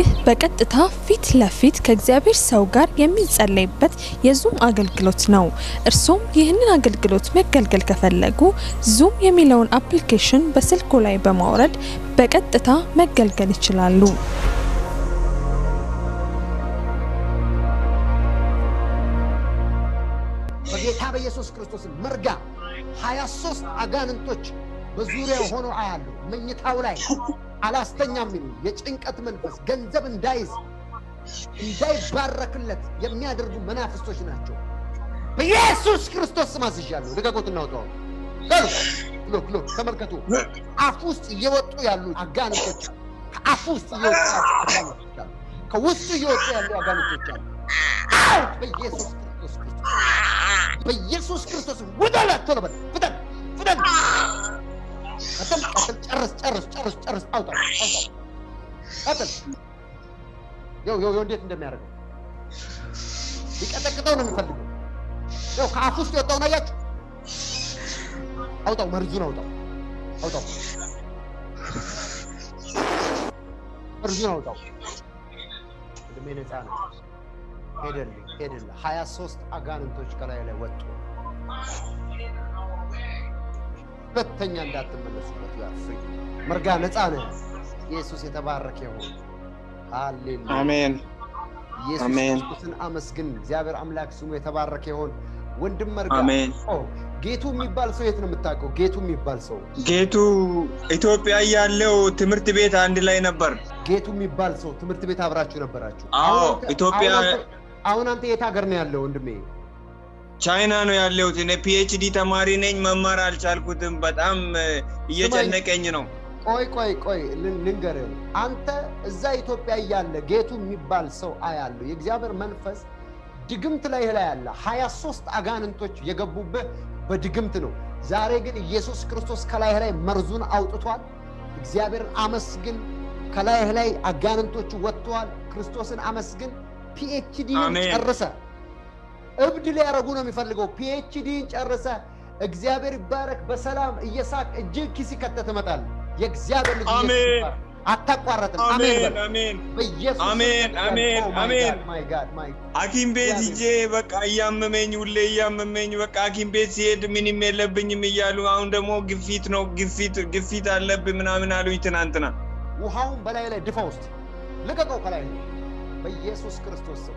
ይህ በቀጥታ ፊት ለፊት ከእግዚአብሔር ሰው ጋር የሚጸለይበት የዙም አገልግሎት ነው። እርሱም ይህንን አገልግሎት መገልገል ከፈለጉ ዙም የሚለውን አፕሊኬሽን በስልኮ ላይ በማውረድ በቀጥታ መገልገል ይችላሉ። በጌታ በኢየሱስ ክርስቶስ መርጋ 23 አጋንንቶች በዙሪያው ሆነው አያሉ ምንታው ላይ አላስተኛም ይሉ የጭንቀት መንፈስ ገንዘብ እንዳይዝ እንዳይባረክለት የሚያደርጉ መናፍስቶች ናቸው። በኢየሱስ ክርስቶስ ስም አዝዣለሁ። ልቀቁትና ወጣው። ልክ ተመልከቱ። አፉስ እየወጡ ያሉ አጋንንቶች አፉስ እየወጡ ከውስጥ እየወጡ ያሉ አጋንንቶች በኢየሱስ ክርስቶስ ወዳላት ተለበለ ፍደን ጨርስ አውጣ yo እንዴት እንደሚያደርገው ይቀጠቅጠው ነው የሚፈልገው። ከአፉስ ይወጣው ነያት አውጣው መርዙን አውጣው መርዙን አውጣው ለሚነታ ነው። ሄደል 23 አጋንንቶች ከላይ ላይ ወጡ። በተኛ እንዳትመለሱበት ያፍኝ መርጋ ነፃ ነው። ኢየሱስ የተባረከ ይሁን። ሃሌሉያ አሜን። ኢየሱስን አመስግን። እግዚአብሔር አምላክ ስሙ የተባረከ ይሁን። ወንድም መርጋ አሜን። ጌቱ የሚባል ሰው የት ነው መጣቀው? ጌቱ የሚባል ሰው ጌቱ ኢትዮጵያ ያለው ትምርት ቤት አንድ ላይ ነበር። ጌቱ የሚባል ሰው ትምርት ቤት አብራችሁ ነበራችሁ? አዎ ኢትዮጵያ። አሁን አንተ የት ሀገር ነው ያለው ወንድሜ? ቻይና ነው ያለው። እኔ PhD ተማሪ ነኝ። መማር አልቻልኩትም። በጣም እየጨነቀኝ ነው። ቆይ ልንገር። አንተ እዛ ኢትዮጵያ ያለ ጌቱ የሚባል ሰው አያለው የእግዚአብሔር መንፈስ ድግምት ላይ ያለ 23 አጋንንቶች የገቡበት በድግምት ነው። ዛሬ ግን ኢየሱስ ክርስቶስ ከላይ ላይ መርዙን አውጥቷል። እግዚአብሔር አመስግን። ከላይ ላይ አጋንንቶች ወጥቷል። ክርስቶስን አመስግን። PhDን ጨርሰ እብድ ሊያረጉ ነው የሚፈልገው። PhDን ጨርሰ እግዚአብሔር ይባረክ። በሰላም እየሳቅ እጅ ኪስ ከተተመጣል። የእግዚአብሔር ልጅ አሜን። አታቋረጥም። አሜን አሜን በኢየሱስ አሜን አሜን አሜን። ማይ ጋድ ማይ አኪም ቤት ይጄ በቃ ያመመኝ ያመመኝ በቃ አኪም ቤት ሲሄድ ምንም የለብኝም ይያሉ። አሁን ደግሞ ግፊት ነው ግፊት አለብኝ ምናምን አሉኝ ትናንትና። ውሃውን በላይ ላይ ድፋ ውስጥ ልቀቀው ከላይ በኢየሱስ ክርስቶስ ስም።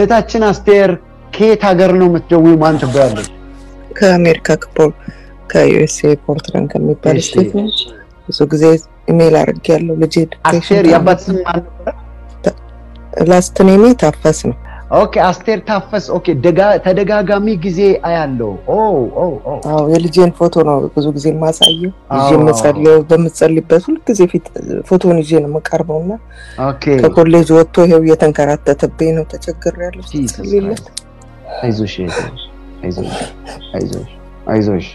እታችን አስቴር ከየት ሀገር ነው የምትደውይው? ማን ትባላለች? ከአሜሪካ ከዩኤስኤ ፖርትላንድ ከሚባል ስቴት ነው። እሱ ግዜ ኢሜል አድርጌያለሁ። ልጅ አስቴር ያባት ስም ማን ነበር? ላስት ኔም ታፈስ ነው። ኦኬ አስቴር ታፈስ። ኦኬ ተደጋጋሚ ግዜ አያለው። አዎ የልጅን ፎቶ ነው ብዙ ግዜ ማሳየው። ልጅን መሰለው በመጸልይበት ሁሉ ግዜ ፊት ፎቶውን ይዤ ነው መቀርበውና ኦኬ ከኮሌጅ ወጥቶ ይሄው የተንከራተተብኝ ነው። ተቸግሬያለሁ። ስለዚህ አይዞሽ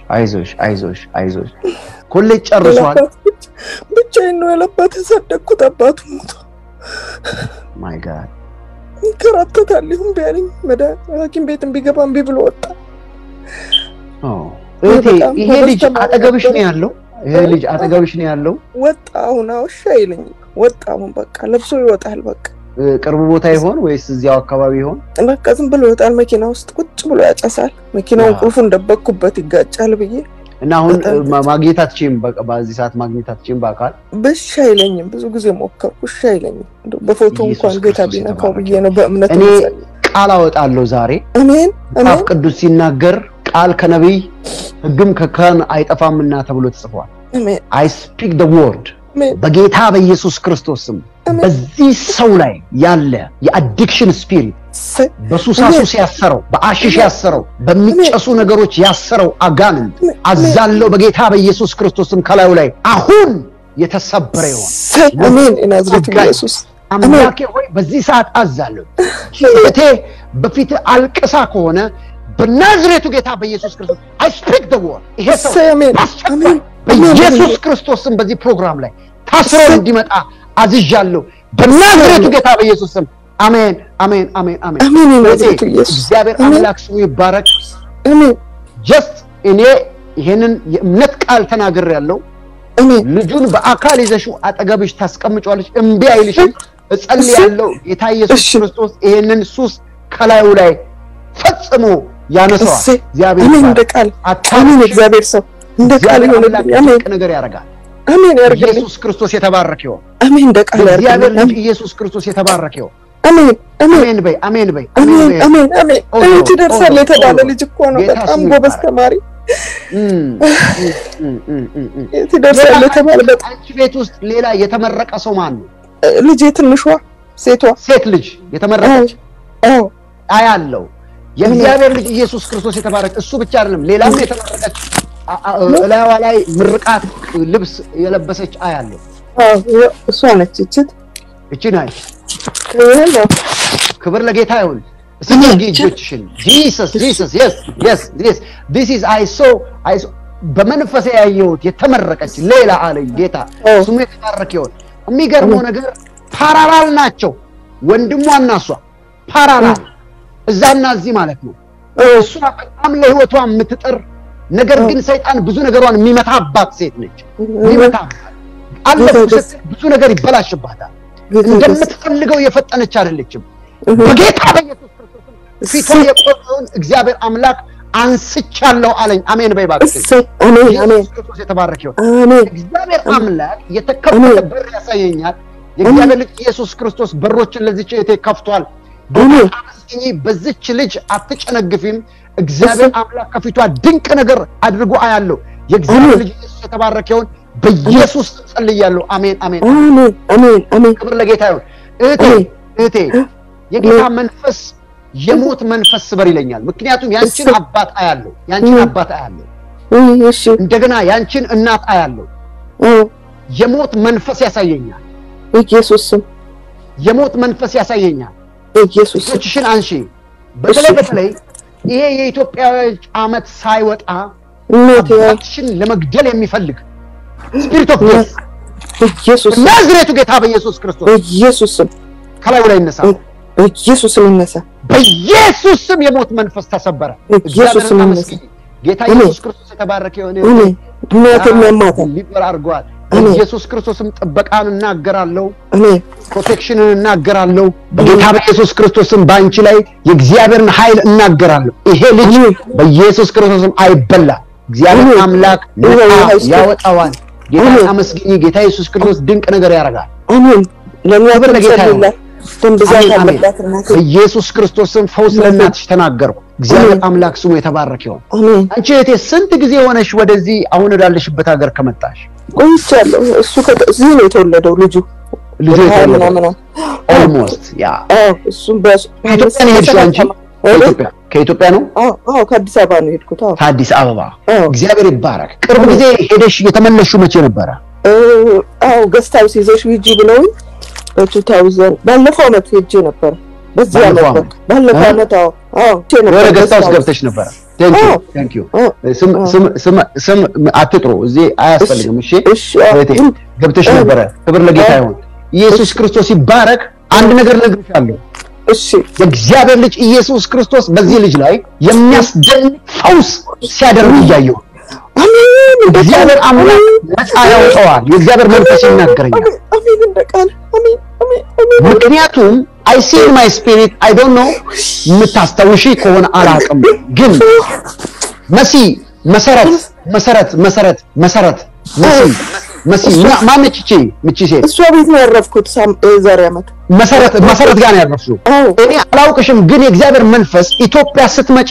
ኮሌጅ ጨርሷል። ብቻዬን ነው ያለበት። ሰደኩት አባቱ ሞቶ ማይ ጋድ ይከራተታልሁም ቢያለኝ መዳኪም ቤትም ቢገባም ቢብሎ ወጣ። እቴ ይሄ ልጅ አጠገብሽ ነው ያለው? ወጣ። አሁን አውሽ አይልኝ ወጣ። አሁን በቃ ለብሶ ይወጣል። በቃ ቅርብ ቦታ ይሆን ወይስ እዚያው አካባቢ ይሆን? በቃ ዝም ብሎ ይወጣል። መኪና ውስጥ ቁጭ ብሎ ያጨሳል። መኪናውን ቁልፉን ደበቅኩበት ይጋጫል ብዬ እና አሁን ማግኔታችን በዚህ ሰዓት ማግኔታችን በአካል ብቻ አይለኝም። ብዙ ጊዜ ሞከርኩ ብቻ አይለኝም። በፎቶ እንኳን ጌታ ቢነካው ብዬ ነው በእምነት እኔ ቃል አወጣለሁ ዛሬ። አሜን አሜን። ቅዱስ ሲናገር ቃል ከነብይ ህግም ከካህን አይጠፋምና ተብሎ ተጽፏል። አሜን። I speak the word በጌታ በኢየሱስ ክርስቶስም በዚህ ሰው ላይ ያለ የአዲክሽን ስፒሪት በሱስ ያሰረው በአሽሽ ያሰረው በሚጨሱ ነገሮች ያሰረው አጋንንት አዛለው በጌታ በኢየሱስ ክርስቶስም ከላዩ ላይ አሁን የተሰበረ ይሆን። አሜን። እናዝረት ኢየሱስ አምላኬ ሆይ በዚህ ሰዓት አዛለው ጌቴ በፊት አልቀሳ ከሆነ በናዝሬቱ ጌታ በኢየሱስ ክርስቶስ I speak the word yes amen amen በኢየሱስ ክርስቶስም በዚህ ፕሮግራም ላይ ታስሮ እንዲመጣ አዝዣለሁ በናዝሬቱ ጌታ በኢየሱስም አሜን አሜን አሜን አሜን አሜን በኢየሱስ እግዚአብሔር አምላክ ስሙ ይባረክ አሜን just እኔ ይሄንን የእምነት ቃል ተናግሬያለሁ አሜን ልጁን በአካል ይዘሽው አጠገብሽ ታስቀምጪዋለሽ እንቢ አይልሽም እጸልያለሁ ጌታ ኢየሱስ ክርስቶስ ይሄንን ሱስ ከላዩ ላይ ፈጽሞ ያነሳው እግዚአብሔር እንደቃል አታምን እግዚአብሔር ሰው እንደቃል ይሆንልኝ አሜን ነገር ያረጋል አሜን ያረጋል ኢየሱስ ክርስቶስ የተባረከ ይሁን አሜን እንደቃል ያረጋል አሜን ኢየሱስ ክርስቶስ የተባረከ ይሁን አሜን አሜን በይ አሜን በይ አሜን አሜን አሜን እንትደርሳለ ተዳለ ልጅ እኮ ነው በጣም ጎበዝ ተማሪ እንትደርሳለ ተባለ በጣም ቤት ውስጥ ሌላ የተመረቀ ሰው ማን ነው ልጅ የትንሽዋ ሴቷ ሴት ልጅ የተመረቀች አያለው የእግዚአብሔር ልጅ ኢየሱስ ክርስቶስ የተባረከ እሱ ብቻ አይደለም ሌላም የተመረቀች ላዋ ላይ ምርቃት ልብስ የለበሰች አያለው እሷ ነች እቺ ነች ክብር ለጌታ ይሁን ስለዚህ እጆችሽን Jesus yes this is I saw በመንፈሴ ያየሁት የተመረቀች ሌላ አለኝ ጌታ እሱም የተባረከ ይሁን የሚገርመው ነገር ፓራራል ናቸው ወንድሟና እሷ ፓራራል እዛና እዚህ ማለት ነው እሱ በጣም ለህይወቷ የምትጠር ነገር ግን ሰይጣን ብዙ ነገሯን የሚመታባት ሴት ነች የሚመታባት አለበት ብዙ ነገር ይበላሽባታል እንደምትፈልገው የፈጠነች አይደለችም በጌታ በኢየሱስ ክርስቶስ ፍጹም የቆመውን እግዚአብሔር አምላክ አንስቻለሁ አለኝ አሜን በይባክሽ አሜን አሜን ክርስቶስ የተባረከ ይሁን አሜን እግዚአብሔር አምላክ የተከፈተ በር ያሳየኛል የእግዚአብሔር ልጅ ኢየሱስ ክርስቶስ በሮችን ለዚች እህቴ ከፍቷል በእኔ በዚች ልጅ አትጨነግፊም እግዚአብሔር አምላክ ከፊቷ ድንቅ ነገር አድርጎ አያለው የእግዚአብሔር ልጅ ኢየሱስ የተባረከ ይሁን በኢየሱስ ጸልያለሁ አሜን አሜን አሜን አሜን አሜን ክብር ለጌታ ይሁን እህቴ የጌታ መንፈስ የሞት መንፈስ ስበር ይለኛል ምክንያቱም ያንቺን አባት አያለው እሺ እንደገና ያንቺን እናት አያለው የሞት መንፈስ ያሳየኛል ኢየሱስ የሞት መንፈስ ያሳየኛል ኢየሱስ እቺሽን አንሺ በተለይ ይሄ የኢትዮጵያውያን አመት ሳይወጣ እቺን ለመግደል የሚፈልግ ስፒሪት ኦፍ ዴዝ ኢየሱስ ናዝሬቱ ጌታ በኢየሱስ ክርስቶስ ኢየሱስም ከላዩ ላይ ይነሳ ኢየሱስም ይነሳ በኢየሱስም የሞት መንፈስ ተሰበረ ኢየሱስም ይነሳ ጌታ ኢየሱስ ክርስቶስ የተባረከ ይሁን ሊበር አርጓል ኢየሱስ ክርስቶስም ጥበቃን እናገራለሁ ፕሮቴክሽንን እናገራለሁ በጌታ በኢየሱስ ክርስቶስም ባንቺ ላይ የእግዚአብሔርን ኃይል እናገራለሁ ይሄ ልጅ በኢየሱስ ክርስቶስም አይበላ እግዚአብሔር አምላክ ያወጣዋል ጌታ አመስግኝ ጌታ ኢየሱስ ክርስቶስ ድንቅ ነገር ያረጋል አሜን ለሚያብር ጌታ ተንብዛት አምላክና ኢየሱስ ክርስቶስም ፈውስ ለእናትሽ ተናገረው እግዚአብሔር አምላክ ስሙ የተባረከ ይሁን አሜን አንቺ እህቴ ስንት ጊዜ ሆነሽ ወደዚህ አሁን ወዳለሽበት ሀገር ከመጣሽ ቆይቻለሁ እሱ ከዚህ ነው የተወለደው ልጁ የተወለደው almost ያ እሱ በኢትዮጵያ ነው የሄድሽው አንቺ ከኢትዮጵያ ነው አዎ ከአዲስ አበባ ነው የሄድኩት አዎ ከአዲስ አበባ እግዚአብሔር ይባረክ ቅርብ ጊዜ ሄደሽ የተመለስሽው መቼ ነበር አዎ ገስታው ሲዘሽ ሂጂ ብለው በ2000 ባለፈው አመት ሄጄ ነበር በዚህ አመት ባለፈው አመት አዎ ወደ ገስታውስ ገብተሽ ነበር thank you ስም አትጥሩ እዚህ አያስፈልግም እሺ ገብተሽ ነበር ክብር ለጌታ ይሁን ኢየሱስ ክርስቶስ ይባረክ አንድ ነገር ልነግርሻለሁ እሺ የእግዚአብሔር ልጅ ኢየሱስ ክርስቶስ በዚህ ልጅ ላይ የሚያስደንቅ ፈውስ ሲያደርግ ያየው አሜን እግዚአብሔር አምላክ ያወጣዋል የእግዚአብሔር መንፈስ ይናገረኛል አሜን እንደቃል አሜን አሜን አሜን ምክንያቱም I see in my spirit I don't know ምታስተውሺ ከሆነ አላቀም ግን መሲ መሰረት ማመችቺ ምቺሴ እሷ ቤት ነው ያረፍኩት ዛሬ አመት መሰረት ጋር ነው ያረፍኩት እኔ አላውቅሽም ግን የእግዚአብሔር መንፈስ ኢትዮጵያ ስትመጪ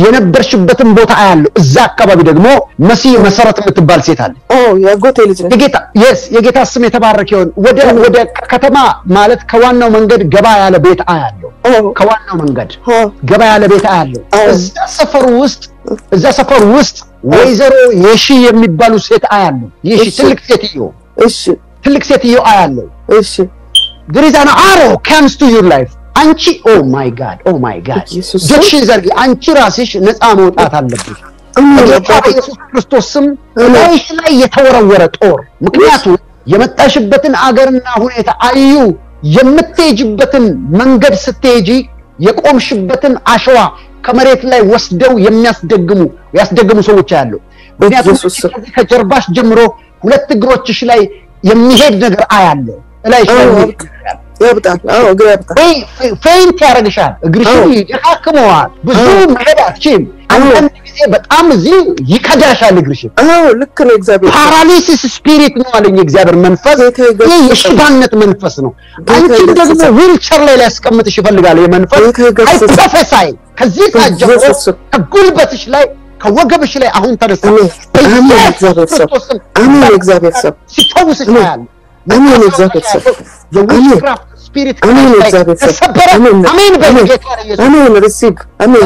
የነበርሽበትን ቦታ ያለው እዛ አካባቢ ደግሞ መሲህ መሰረት የምትባል ሴት አለ ኦ ያጎቴ ልጅ ነው የጌታ yes የጌታ ስም የተባረከ ይሁን ወደ ከተማ ማለት ከዋናው መንገድ ገባ ያለ ቤት አያለው ከዋናው መንገድ ገባ ያለ ቤት አያለው እዛ ሰፈር ውስጥ ወይዘሮ የሺ የሚባሉ ሴት አያለው ይሺ ትልቅ ሴትዮ አያለው እሺ there is an arrow comes to your life አንቺ ኦ ማይ ጋድ ጀክሽን ዘርጊ አንቺ ራስሽ ነፃ መውጣት አለብሽ ኢየሱስ ክርስቶስም ለይሽ ላይ የተወረወረ ጦር ምክንያቱም የመጣሽበትን አገርና ሁኔታ አዩ የምትሄጂበትን መንገድ ስትሄጂ የቆምሽበትን አሸዋ ከመሬት ላይ ወስደው የሚያስደግሙ ሰዎች አሉ ምክንያቱም ከጀርባሽ ጀምሮ ሁለት እግሮችሽ ላይ የሚሄድ ነገር አያለ ለይሽ ያብጣት አዎ ግራብታ ወይ ፌንት ያረጋሻል እግሪሽን ይደካከመዋል ብዙ መዳችም አንተም ጊዜ በጣም እዚህ ይከዳሻል እግሪሽን አዎ ልክ ነው እግዚአብሔር ፓራሊሲስ ስፒሪት ነው አለኝ እግዚአብሔር መንፈስ ይሄ የሽባነት መንፈስ ነው አንቺ ደግሞ ዊልቸር ላይ ያስቀምጥሽ ይፈልጋል የመንፈስ አይፕሮፌሳይ ከዚህ ታጀምሮ ከጉልበትሽ ላይ ከወገብሽ ላይ አሁን ተደስተሽ አሜን እግዚአብሔር ሰው ሲተውስሽ ያለ አሜን እግዚአብሔር ሰው የውስጥራፍ ስፒሪት አሜን በጌታ ኢየሱስ አሜን ሪሲቭ አሜን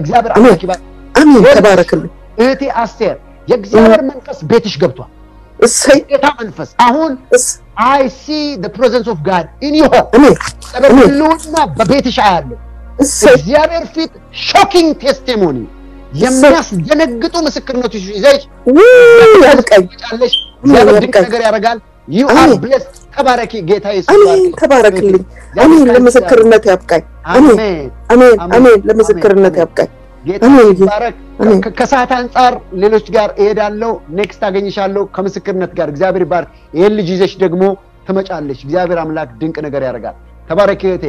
እግዚአብሔር አሜን ተባረክልኝ እህቴ አስቴር የእግዚአብሔር መንፈስ ቤትሽ ገብቷል እሰይ ጌታ መንፈስ አሁን I see the presence of God in you አሜን ለሁሉና በቤትሽ አያለሁ እግዚአብሔር ፊት ሾኪንግ ቴስቲሞኒ የሚያስደነግጡ ምስክርነቶች ይዘሽ ያልቀጫለሽ ያልቀጫ ነገር ያረጋል you are blessed ተባረክ ጌታ ኢየሱስ ተባረክልኝ አሜን ለመስክርነት ያብቃኝ አሜን ለመስክርነት ያብቃኝ ጌታ ተባረክ ከሰዓት አንፃር ሌሎች ጋር እሄዳለሁ ኔክስት አገኝሻለሁ ከመስክርነት ጋር እግዚአብሔር ይባርክ ይሄን ልጅ ይዘሽ ደግሞ ተመጫለሽ እግዚአብሔር አምላክ ድንቅ ነገር ያረጋል ተባረክ እህቴ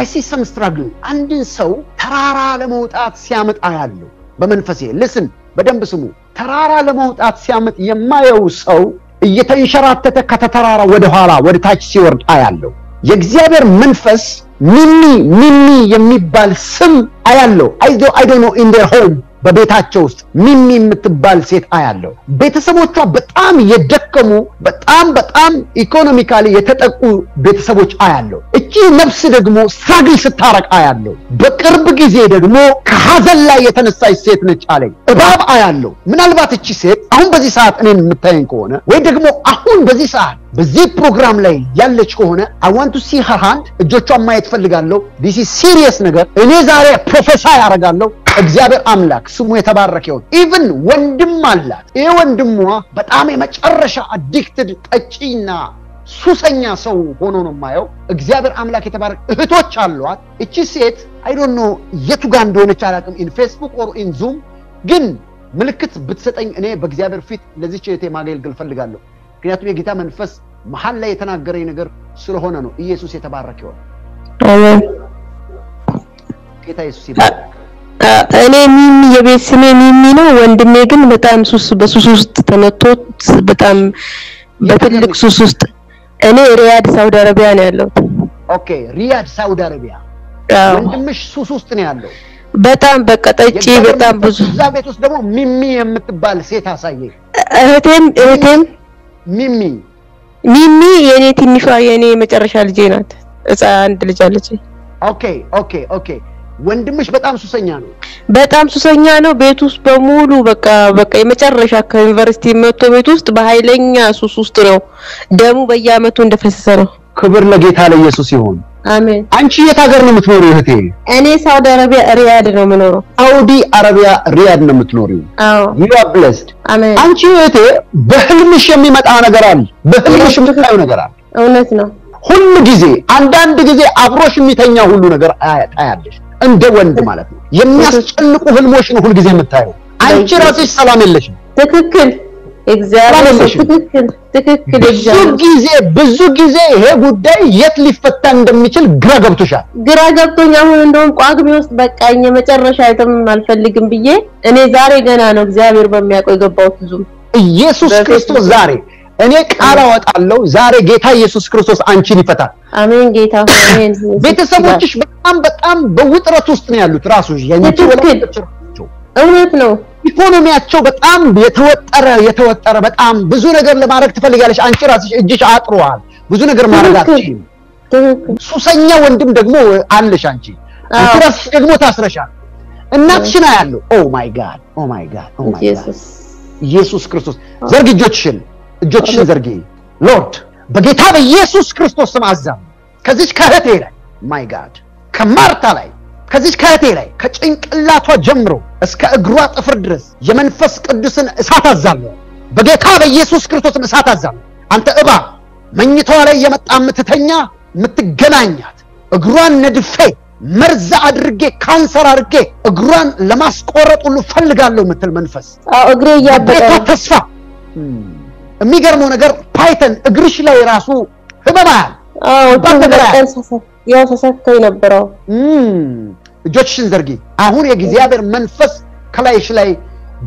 I see some struggle and so ተራራ ለመውጣት ሲያመጣ ያለው በመንፈሴ listen በደንብ ስሙ ተራራ ለመውጣት ሲያመጣ የማየው ሰው እየተንሸራተተ ከተራራ ወደ ኋላ ወደ ታች ሲወርድ ያለው የእግዚአብሔር መንፈስ ሚሚ የሚባል ስም ያለው I don't know in their home በቤታቸው ውስጥ ሚሚ የምትባል ሴት ያለው ቤተሰቦቿ በጣም የደከሙ በጣም ኢኮኖሚካሊ የተጠቁ ቤተሰቦች ያለው እቺ ነፍስ ደግሞ ስትራግል ስታረቅ ያለው በቅርብ ጊዜ ደግሞ ከሐዘን ላይ የተነሳች ሴት ነች አለኝ እባብ ያለው ምናልባት እቺ ሴት አሁን በዚህ ሰዓት እኔን የምታየኝ ከሆነ ወይ ደግሞ አሁን በዚህ ሰዓት በዚህ ፕሮግራም ላይ ያለች ከሆነ I want to see her hand እጆቿን ማየት ፈልጋለሁ this is serious ነገር እኔ ዛሬ ፕሮፌሳይ አረጋለሁ እግዚአብሔር አምላክ ስሙ የተባረከ ይሁን even ወንድም አላት ይሄ ወንድሟ በጣም የመጨረሻ አዲክትድ ጠጪና ሱሰኛ ሰው ሆኖ ነው ማየው እግዚአብሔር አምላክ የተባረከ እህቶች አሏት እቺ ሴት I don't know የቱ ጋር እንደሆነች አላውቅም in Facebook or in Zoom ግን ምልክት ብትሰጠኝ እኔ በእግዚአብሔር ፊት ለዚህ ቼቴ ማገልግል ፈልጋለሁ ምክንያቱም የጌታ መንፈስ መሐል ላይ የተናገረኝ ነገር ስለሆነ ነው ኢየሱስ የተባረከ ይሁን አሜን ጌታ ኢየሱስ ይባርክ እኔ ሚሚ የቤት ስሜ ሚሚ ነው ወንድሜ ግን በጣም በሱስ ውስጥ ተነቶት በጣም በትልቅ ሱስ ውስጥ እኔ ሪያድ ሳውዲ አረቢያ ነው ያለው ኦኬ ሪያድ ሳውዲ አረቢያ ወንድምሽ ሱስ ውስጥ ነው ያለው በጣም በቀጠጪ በጣም ብዙ እዛ ቤት ውስጥ ደግሞ ሚሚ የምትባል ሴት አሳየ እህቴም ሚሚ የኔ ትንሿ የኔ መጨረሻ ልጅ ናት እዛ አንድ ልጅ አለች ኦኬ ወንድምሽ በጣም ሱሰኛ ነው ቤት ውስጥ በሙሉ በቃ የመጨረሻ ከዩኒቨርሲቲ መጥቶ ቤት ውስጥ በኃይለኛ ሱስ ውስጥ ነው ደሙ በየአመቱ እንደፈሰሰ ነው ክብር ለጌታ ለኢየሱስ ይሁን አሜን አንቺ የታገር ነው የምትኖሪው እህቴ እኔ ሳውዲ አረቢያ ሪያድ ነው የምኖረው ሳውዲ አረቢያ ሪያድ ነው የምትኖሪው አዎ you are blessed አሜን አንቺ እህቴ በህልምሽ የሚመጣ ነገር አለ በህልምሽ የምታየው ነገር አለ እውነት ነው ሁሉ ጊዜ አንዳንድ ጊዜ አብሮሽ የሚተኛ ሁሉ ነገር ታያለሽ እንደ ወንድ ማለት ነው የሚያስጨንቁ ህልሞሽ ነው ሁሉ ጊዜ የምታየው አንቺ ራስሽ ሰላም የለሽም ትክክል ብዙ ጊዜ ይሄ ጉዳይ የት ሊፈታ እንደሚችል ግራ ገብቶኛል። አሁን እንደውም ቋግሜ ውስጥ በቃኝ መጨረሻ አይተም አልፈልግም ብዬ እኔ ዛሬ ገና ነው እግዚአብሔር በሚያቆይ ገባውት ዙም ኢየሱስ ክርስቶስ ዛሬ እኔ ቃል አወጣለሁ ዛሬ ጌታ ኢየሱስ ክርስቶስ አንቺን ይፈታል። አሜን ጌታ አሜን። ቤተሰቦችሽ በጣም በውጥረት ውስጥ ነው ያሉት ራሱ ያንቺ እውነት ነው። ኢኮኖሚያቸው በጣም የተወጠረ በጣም ብዙ ነገር ለማድረግ ትፈልጋለሽ አንቺ ራስሽ እጅሽ አጥሯል ብዙ ነገር ማድረግ አትችይም። ሱሰኛ ወንድም ደግሞ አለሽ አንቺ ራስሽ ደግሞ ታስረሻል። እናትሽና ያለው ኦ ማይ ጋድ ኦ ማይ ጋድ ኦ ማይ ኢየሱስ ኢየሱስ ክርስቶስ ዘርግ እጆችሽን ዘርጊ ሎርድ በጌታ በኢየሱስ ክርስቶስ ስም አዛም ከዚህ ከህቴ ላይ ማይ ጋድ ከማርታ ላይ ከዚህ ከህቴ ላይ ከጭንቅላቷ ጀምሮ እስከ እግሯ ጥፍር ድረስ የመንፈስ ቅዱስን እሳት አዛለሁ በጌታ በኢየሱስ ክርስቶስም እሳት አዛለሁ። አንተ እባብ መኝታዋ ላይ የመጣ ምትተኛ ምትገናኛት እግሯን ነድፌ መርዛ አድርጌ ካንሰር አድርጌ እግሯን ለማስቆረጥ ሁሉ ፈልጋለሁ ምትል መንፈስ እግሬ ያበጣ ተስፋ የሚገርመው ነገር ፓይተን እግርሽ ላይ ራሱ ህበባል ያሰሰከይ ነበርው። እጆችሽን ዘርጊ አሁን የእግዚአብሔር መንፈስ ከላይሽ ላይ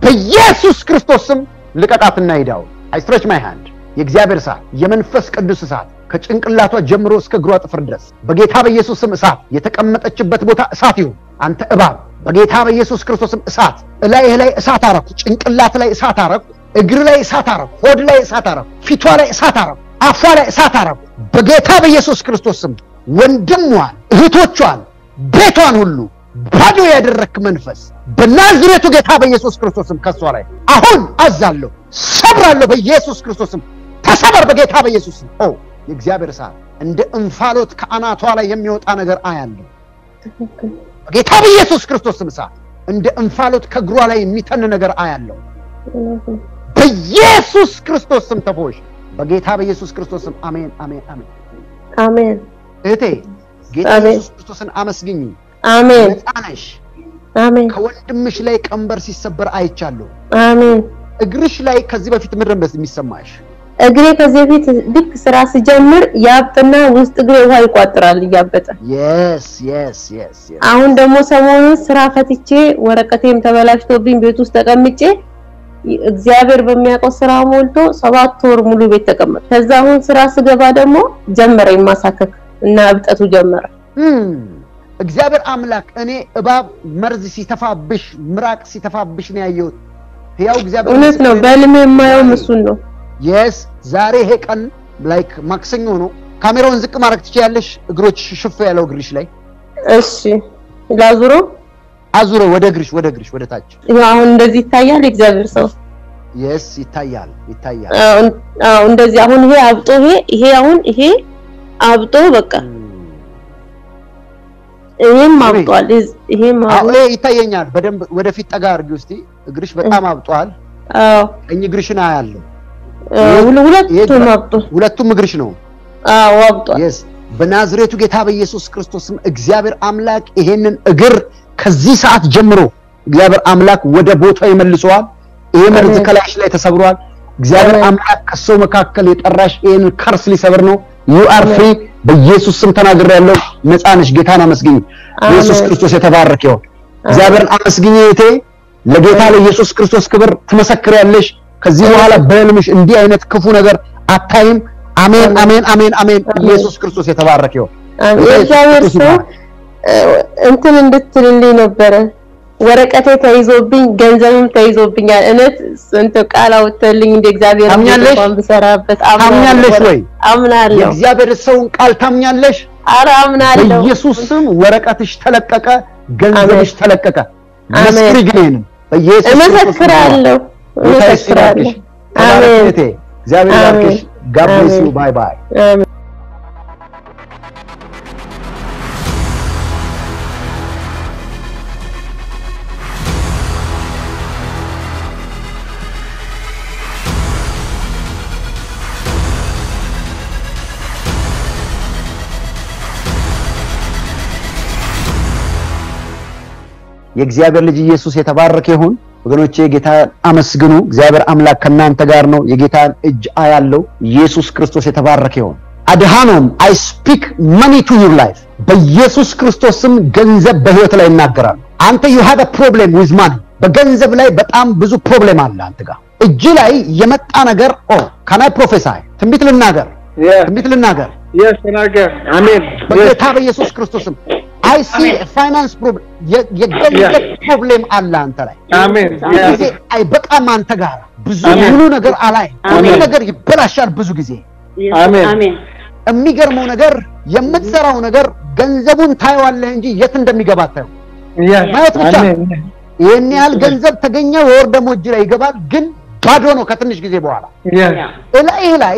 በኢየሱስ ክርስቶስም ልቀጣትና ይዳው። አይ ስትሬች ማይ ሃንድ የእግዚአብሔር ሰዓት የመንፈስ ቅዱስ ሰዓት ከጭንቅላቷ ጀምሮ እስከ እግሯ ጥፍር ድረስ በጌታ በኢየሱስም እሳት የተቀመጠችበት ቦታ እሳት ይሁን። አንተ እባብ በጌታ በኢየሱስ ክርስቶስም እሳት ላይ እሳት አረኩ ጭንቅላት ላይ እሳት አረኩ እግር ላይ እሳት አረኩ ሆድ ላይ እሳት አረኩ ፊቷ ላይ እሳት አረኩ አፏ ላይ እሳት አረኩ በጌታ በኢየሱስ ክርስቶስም ወንድሟን እህቶቿን ቤቷን ሁሉ ባዶ ያደረክ መንፈስ በናዝሬቱ ጌታ በኢየሱስ ክርስቶስም ከሷ ላይ አሁን አዛለሁ ሰብራለሁ በኢየሱስ ክርስቶስም ተሰበር በጌታ በኢየሱስም ኦ የእግዚአብሔር ሰዓት እንደ እንፋሎት ከአናቷ ላይ የሚወጣ ነገር አያለሁ በጌታ በኢየሱስ ክርስቶስም ሰዓት እንደ እንፋሎት ከግሯ ላይ የሚተን ነገር አያለሁ በኢየሱስ ክርስቶስም ተፈወሽ በጌታ በኢየሱስ ክርስቶስም አሜን አሜን አሜን አሜን። እቴ ጌታ ኢየሱስ ክርስቶስን አመስግኚ አሜን ታነሽ አሜን። ከወንድምሽ ላይ ቀንበር ሲሰበር አይቻለሁ አሜን። እግርሽ ላይ ከዚህ በፊት ምድርን ደስ የሚሰማሽ እግሬ ከዚህ በፊት ድክ ስራ ሲጀምር ያብጥና ውስጥ እግሬ ውሃ ይቋጥራል ያበጣ yes yes yes yes አሁን ደግሞ ሰሞኑን ስራ ፈትቼ ወረቀቴም ተበላሽቶብኝ ቤት ውስጥ ተቀምጬ እግዚአብሔር በሚያቆስ ስራ ሞልቶ 7 ወር ሙሉ ቤት ተቀመጥ ከዛ አሁን ስራ ስገባ ደግሞ ጀመረኝ ማሳከክ እና አብጠቱ ጀመረ። እግዚአብሔር አምላክ እኔ እባብ መርዝ ሲተፋብሽ ምራቅ ሲተፋብሽ ነው ያየሁት ያው እግዚአብሔር እውነት ነው በልሜ የማየው እሱን ነው። yes ዛሬ ሄቀን ላይክ ማክሰኞ ነው ካሜራውን ዝቅ ማድረግ ትችያለሽ እግሮች ሽፍ ያለው እግርሽ ላይ እሺ ላዙሩ አዙሩ ወደ እግርሽ ወደ ታች አሁን እንደዚህ ይታያል እግዚአብሔር ሰው yes ይታያል አዎ እንደዚህ አሁን ይሄ አብጦ ይሄ አሁን ይሄ አብጦ በቃ እኔም አብጧል ይሄም አሁን ይታየኛል በደም ወደ ፊት ጠጋ አድርጊ እስቲ እግርሽ በጣም አብጧል አዎ እኝ እግርሽና ያለው ሁለቱም እግርሽ ነው አዎ አብጧል yes በናዝሬቱ ጌታ በኢየሱስ ክርስቶስም እግዚአብሔር አምላክ ይሄንን እግር ከዚህ ሰዓት ጀምሮ እግዚአብሔር አምላክ ወደ ቦታው ይመልሰዋል። ይሄ መርዝ ከላይሽ ላይ ተሰብሯል። እግዚአብሔር አምላክ ከሰው መካከል የጠራሽ ይሄን ከርስ ሊሰብር ነው። you are free በኢየሱስ ስም ተናግሬያለሁ። ነፃነሽ ጌታን አመስግኚ። ኢየሱስ ክርስቶስ የተባረከ ይሁን። እግዚአብሔርን አመስግኚ እቴ ለጌታ ለኢየሱስ ክርስቶስ ክብር ትመሰክሪያለሽ። ከዚህ በኋላ በልምሽ እንዲህ አይነት ክፉ ነገር አታይም። አሜን አሜን አሜን አሜን። ኢየሱስ ክርስቶስ የተባረከ ይሁን። እግዚአብሔር ሰው እንትን እንድትልልኝ ነበር ወረቀቴ ተይዞብኝ ገንዘብም ተይዞብኛል እነት እንት ቃላው ተልኝ እንደ እግዚአብሔር እንኳን ብሰራበት አምናለሽ ወይ አምናለሁ የእግዚአብሔር ሰውን ቃል ታምኛለሽ አረ አምናለሁ ኢየሱስም ወረቀትሽ ተለቀቀ ገንዘብሽ ተለቀቀ መስክሪ ግኔን በኢየሱስ እመሰክራለሁ እመሰክራለሁ አሜን እግዚአብሔር ያርክሽ God bless you bye bye አሜን የእግዚአብሔር ልጅ ኢየሱስ የተባረከ ይሁን። ወገኖቼ ጌታን አመስግኑ እግዚአብሔር አምላክ ከናንተ ጋር ነው የጌታን እጅ አያለው ኢየሱስ ክርስቶስ የተባረከ ይሁን አድሃኖም I speak money to your life በኢየሱስ ክርስቶስም ገንዘብ በህይወት ላይ እናገራለን አንተ you have a problem with money በገንዘብ ላይ በጣም ብዙ ፕሮብሌም አለ አንተ ጋር እጅ ላይ የመጣ ነገር ኦ can I prophesy ትንቢት ልናገር yes ተናገር አሜን በጌታ በኢየሱስ ክርስቶስም I see a finance problem. Yes. problem Allah Taala. Amen. Yes. I become antagara. Buzu nagar alai. Buzu nagar yipelashar buzu gize. Amen. Amen. Ammigar mo nagar yammatsara mo nagar ganzabun Taiwan lehenji yathan dami gabatay. Yes. Amen. Yennial ganzab thagenya orda mojjira gabat gin badono katnish gize boala. Yes. Elai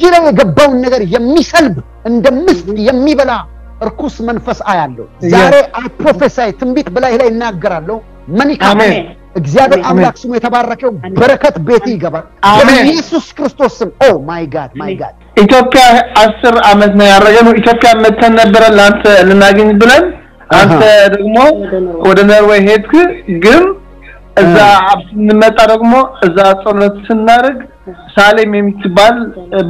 jira gabaun nagar yammisalb and mist yammibala. እርኩስ መንፈስ አያለው ዛሬ አይ ፕሮፌሳይ ትንቢት በላይ ላይ እናገራለሁ ማኒካ አሜን እግዚአብሔር አምላክ ስሙ የተባረከው በረከት ቤት ይገባል አሜን ኢየሱስ ክርስቶስ ስም ኦ ማይ ጋድ ኢትዮጵያ 10 አመት ነው ያረገነው ኢትዮጵያ መተን ነበር ላንተ ልናገኝ ብለን አንተ ደግሞ ወደ ኖርዌይ ሄድክ ግን እዛ እንመጣ ደግሞ እዛ ጾነት ስናርግ ሳሌም የሚትባል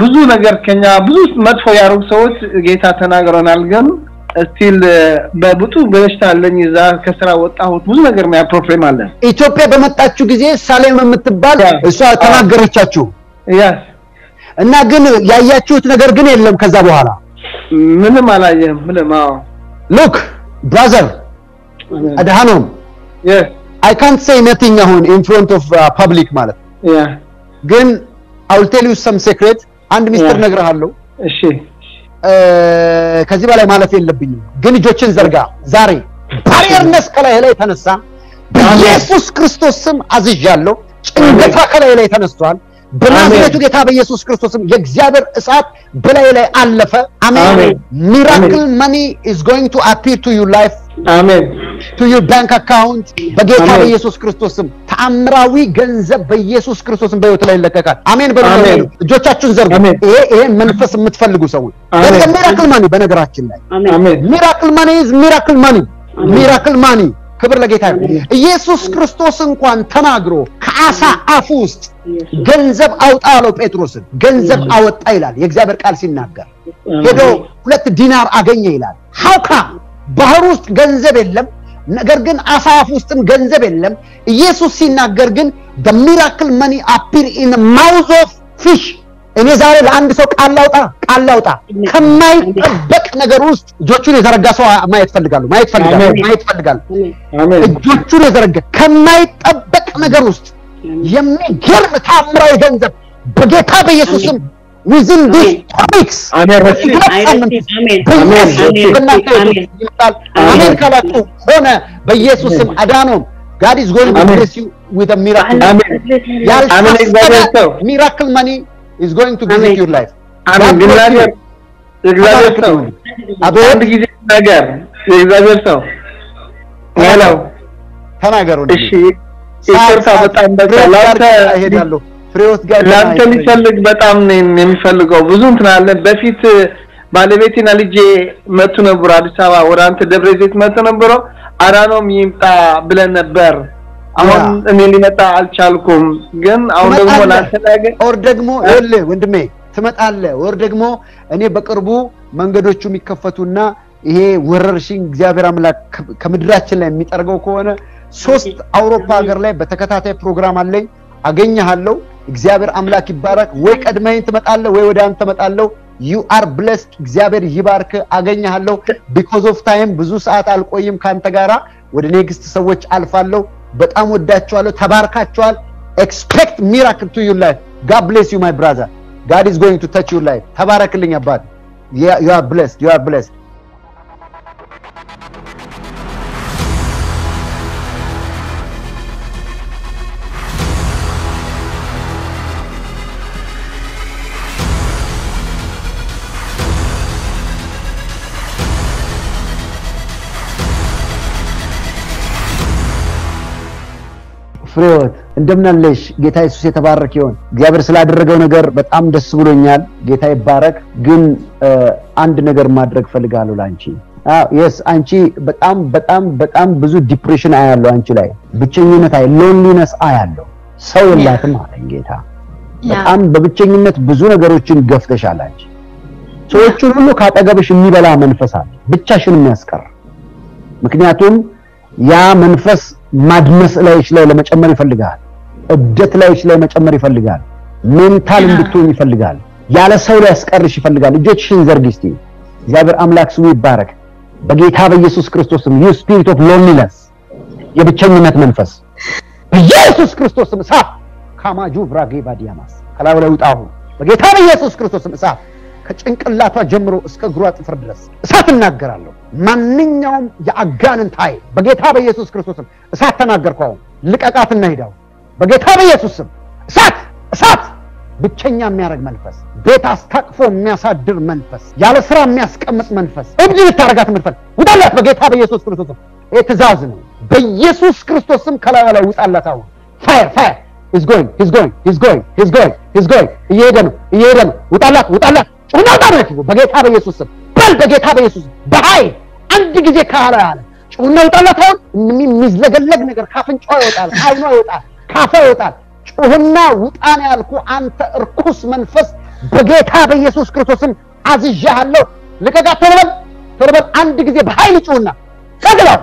ብዙ ነገር ከኛ ብዙ መጥፎ ያሩክ ሰዎች ጌታ ተናገረናል ግን ስቲል በብጡ በሽታለኝ እዛ ከስራ ወጣሁት ብዙ ነገር ማያ ፕሮብሌም አለ ኢትዮጵያ በመጣችሁ ጊዜ ሳሌም የምትባል እሷ ተናገረቻችሁ ያስ እና ግን ያያችሁት ነገር ግን የለም ከዛ በኋላ ምንም አላየም ምንም አዎ look brother አድሃኖም yes I can't say nothing አሁን in front of public ማለት yeah ግን I'll tell you some secret and Mr. ነግርሃለሁ እሺ ከዚህ በላይ ማለፍ የለብኝም ግን ልጆችን ዘርጋ ዛሬ ባሪየርነስ ከላይ ላይ ተነሳ በኢየሱስ ክርስቶስ ስም አዝዣለሁ ጭንቀት ከላይ ላይ ተነስቷል በናዝሬቱ ጌታ በኢየሱስ ክርስቶስ ስም የእግዚአብሔር እሳት በላይ ላይ አለፈ አሜን miracle money is going to appear to your life አሜን to your bank account በጌታ በኢየሱስ ክርስቶስ ስም ታምራዊ ገንዘብ በኢየሱስ ክርስቶስ ስም በህይወት ላይ ይለቀቃል አሜን በእግዚአብሔር እጆቻችሁን ዘርጉ ይሄ መንፈስ የምትፈልጉ ሰዎች miracle money በነገራችን ላይ አሜን miracle money is miracle money miracle money ክብር ለጌታ ይሁን ኢየሱስ ክርስቶስ እንኳን ተናግሮ ከአሳ አፍ ውስጥ ገንዘብ አውጣለው ጴጥሮስን ገንዘብ አወጣ ይላል የእግዚአብሔር ቃል ሲናገር ሄዶ 2 ዲናር አገኘ ይላል ሐውካ ባህር ውስጥ ገንዘብ የለም ነገር ግን አሳ አፍ ውስጥም ገንዘብ የለም ኢየሱስ ሲናገር ግን the miracle money appear in the mouth of fish እኔ ዛሬ ለአንድ ሰው ቃል አውጣ ከማይጠበቅ ነገር ውስጥ እጆቹን የዘረጋ ሰው ማየት ፈልጋለሁ አሜን እጆቹን የዘረጋ ከማይጠበቅ ነገር ውስጥ የሚገርም ታምራዊ ገንዘብ በጌታ በኢየሱስ ስም within this weeks አሜን ካላቱ ሆነ በኢየሱስ ስም አዳነው God is going to bless you with a miracle አሜን miracle money is going to visit your life አሜን እግዚአብሔር ሰው አባን ጊዜ ነገር እግዚአብሔር ሰው ያለው ተናገሩኝ እሺ ይቅርታ በጣም በላንተ ሄዳለሁ ፍሬውት ጋር ላንተ ሊፈልግ በጣም ነው የሚፈልገው ብዙ እንትን አለ በፊት ባለቤቴና ልጄ መጡ ነበር አዲስ አበባ ወራንተ ደብረዘይት መጡ ነበር አራኖም ይምጣ ብለን ነበር አሁን እኔ ሊመጣ አልቻልኩም ግን አሁን ደግሞ ላንተላገ ኦር ደግሞ እለ ወንድሜ ተመጣለ ወር ደግሞ እኔ በቅርቡ መንገዶቹ የሚከፈቱና ይሄ ወረርሽኝ እግዚአብሔር አምላክ ከምድራችን ላይ የሚጠርገው ከሆነ 3 አውሮፓ ሀገር ላይ በተከታታይ ፕሮግራም አለኝ አገኘሃለሁ እግዚአብሔር አምላክ ይባረክ ወይ ቀድመህን ተመጣለ ወይ ወዳን ተመጣለ you are blessed እግዚአብሔር ይባርክ አገኘሃለሁ because of time ብዙ ሰዓት አልቆይም ካንተ ጋራ ወደ ኔክስት ሰዎች አልፋለሁ በጣም ወዳችኋለሁ ተባርካችኋል expect miracle to your life god bless you my brother god is going to touch your life ተባረክልኝ አባት you are blessed you are blessed ፍሬውት እንደምናለሽ ጌታ ኢየሱስ የተባረከ ይሁን እግዚአብሔር ስላደረገው ነገር በጣም ደስ ብሎኛል ጌታ ይባረክ ግን አንድ ነገር ማድረግ ፈልጋለሁ ላንቺ Yes, Anchi, but I'm Bazu depression I am low Anchilai. Bitching loneliness I am low. So in Latin Geta. But I'm bitching at Bazuna Garuchin Guff the Challenge. So it should look at Agabishin Nibala Manfasad, Bitchashin Masker. Makinatum Ya Manfas Madness Laish Lemach Amerifaligal, a death Laish Lemach Amerifaligal, Mental between Faligal, Yala Solas Karishifaligal, Jetchins are distinct. Zaver Amlax with Barak. Bagitava Jesus Christos, you spirit of loneliness. You be changing at Memphis. Jesus Christos, Massa, Kama Juvra Giva Diamas, Kalavut Ahu. Bagitava Jesus Christos, Massa, Kachinka Lapa Jemro, Skagruat Fabulous, Satanagaralo, Maninum Yagan and Tai, Bagitava Jesus Christos, Satanagarko, Lick at Athenado, Bagitava Jesus, Sat. Bichenya merag manfas beta stakfo miasadir manfas yala sra miasqamis manfas ibdi targat manfas wudalat begeta beyesus kristos etizaz no beyesus kristosim kalala wutalataw fire he's going yeden wutalat unadaret begeta beyesus bal begeta beyesus bahai and gize kala unawtalataw mizlegeleg neger kafin choy wotal ayno wotal kafa wotal Chuna with Analco and Kusman first, Brigade Haber Jesus Christosum, as is Jahalo. Look at that terrible and the high Chuna. Federal!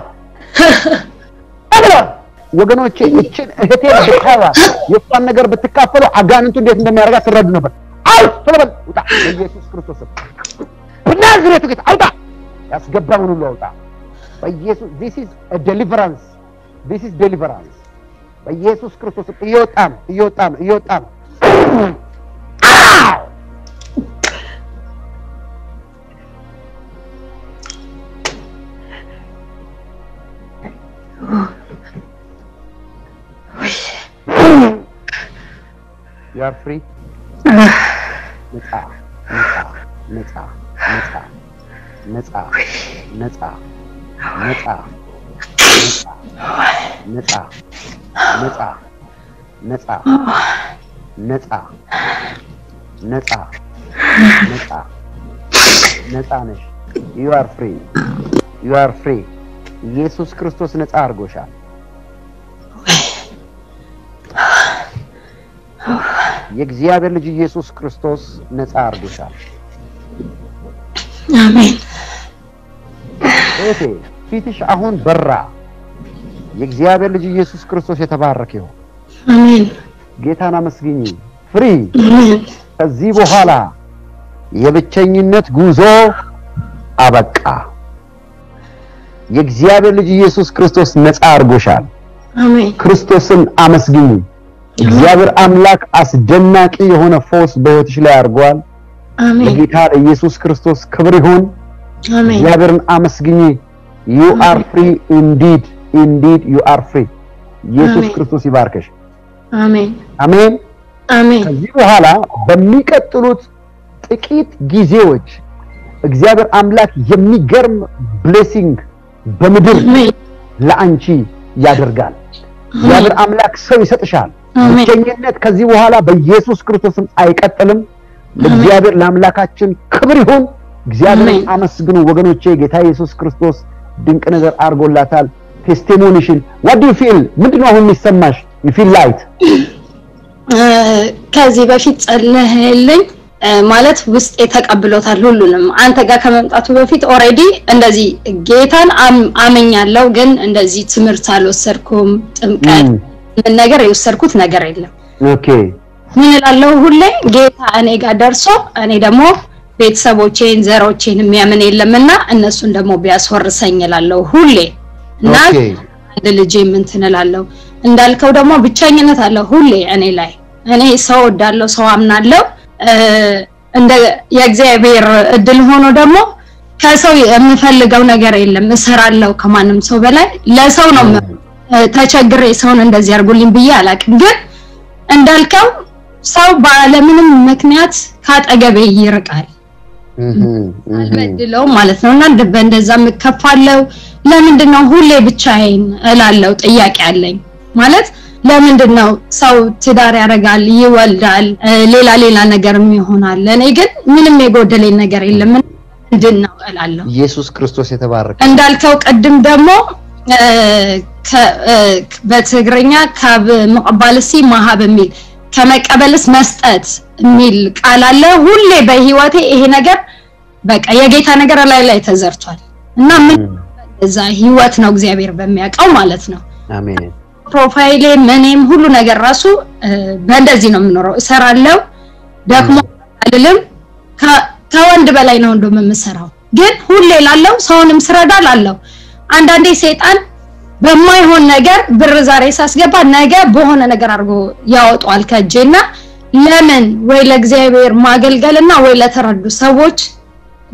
We're going to change the terror. You've done the girl, but the couple are going to get in the America to Red Nova. Out, terrible Jesus Christosum. But now you have to get out. That's the brown Lota. But yes, this is a deliverance. This is deliverance. By Jesus Christos, Yotam. Ow! You are free? Neta. You are free. Jesus Christos net argosha. Yegziaber liji Jesus Christos net argosha. Amen. Okay, fitish ahun barra. Yegziaber liji Jesus Christos yetabarak Amen. Geta na masgini. Free. Amen. Kazi bohala. Yebichenynet guzo abaka. Yegziaber liji Jesus Christos net argoshal. Amen. Christosen amasgini. Yegziaber amlak as dennaki yehona force behotsh la argwal. Amen. Geta Jesus Christos kabrihun. Amen. Yegziaber amasgini. You are free indeed. Indeed, you are free. Jesus Christos Ibarkesh. Amen. Kazibuhala, Bamika Turut, Tekit Gizewich, Xavier Amlak, Yemigerm blessing, Bamidur, La Anchi, Yadergal. Xavier Amlak, so is at Shan. Kenyanet Kazibuhala, by Jesus Christos and Aikatalam, Xavier Lamlakachin, Kabrihun, Xavier Amasgun, Waganoche, Geta Jesus Christos, Dinkanazar Argo Latal. Testimony. What do you feel? What do you feel? You feel light. Okay. It's about change, zero change, and the Sunda Mobias for Sangela Not the legitimate in a lalo, and I'll call them up with China and Allo Hule and Eli. And he saw Dallo, so I'm not low, and the Yaxavier Delhono Damo, Casso, and Felagona Garilla, Messerallo, Commandum Sovella, Lesson, Tacha Grace on and the Zerbulin Bia like good, and I'll come so by Leminum McNats, cut agave year guy. The low Malathona, the Bendezam Capallo. Lemon did know who live chain, a lalot, a yakadling. Mallet, lemon did know, so Tidaragal, you will dal, Lila Nagarmihona, Lenegan, Minimego de Linagar, lemon, ድናው እላለሁ ኢየሱስ ክርስቶስ የተባረከ እንዳልተው ቀድም ደግሞ በትግርኛ ካብ መቀበልሲ ማሃብ ሚል ከመቀበልስ መስጠት ሚል ቃል አለ ሁሌ በህይወቴ ይሄ ነገር በቃ የጌታ ነገር ላይ ተዘርቷል እና ምን እንደዛ ህይወት ነው እግዚአብሔር በሚያቀው ማለት ነው አሜን ፕሮፋይሌ ምንም ሁሉ ነገር ራሱ በእንደዚህ ነው ምኖረው እሰራለሁ ደግሞ አልልም ከወንድ በላይ ነው እንደም መስራው ግን ሁሌ ላለው ሰውንም ስረዳል አለው አንድ አንዴ ሰይጣን በማይሆን ነገር ብር ዛሬ ሳስገባ ነገ በሆነ ነገር አርጎ ያወጣል ከጄና ለምን ወይ ለእግዚአብሔር ማገልገልና ወይ ለተረዱ ሰዎች